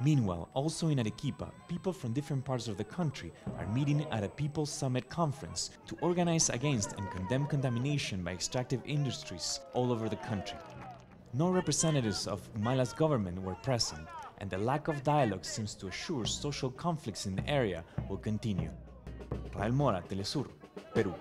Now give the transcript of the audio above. Meanwhile, also in Arequipa, people from different parts of the country are meeting at a People's Summit conference to organize against and condemn contamination by extractive industries all over the country. No representatives of Humala's government were present, and the lack of dialogue seems to assure social conflicts in the area will continue. Rael Mora, Telesur, Peru.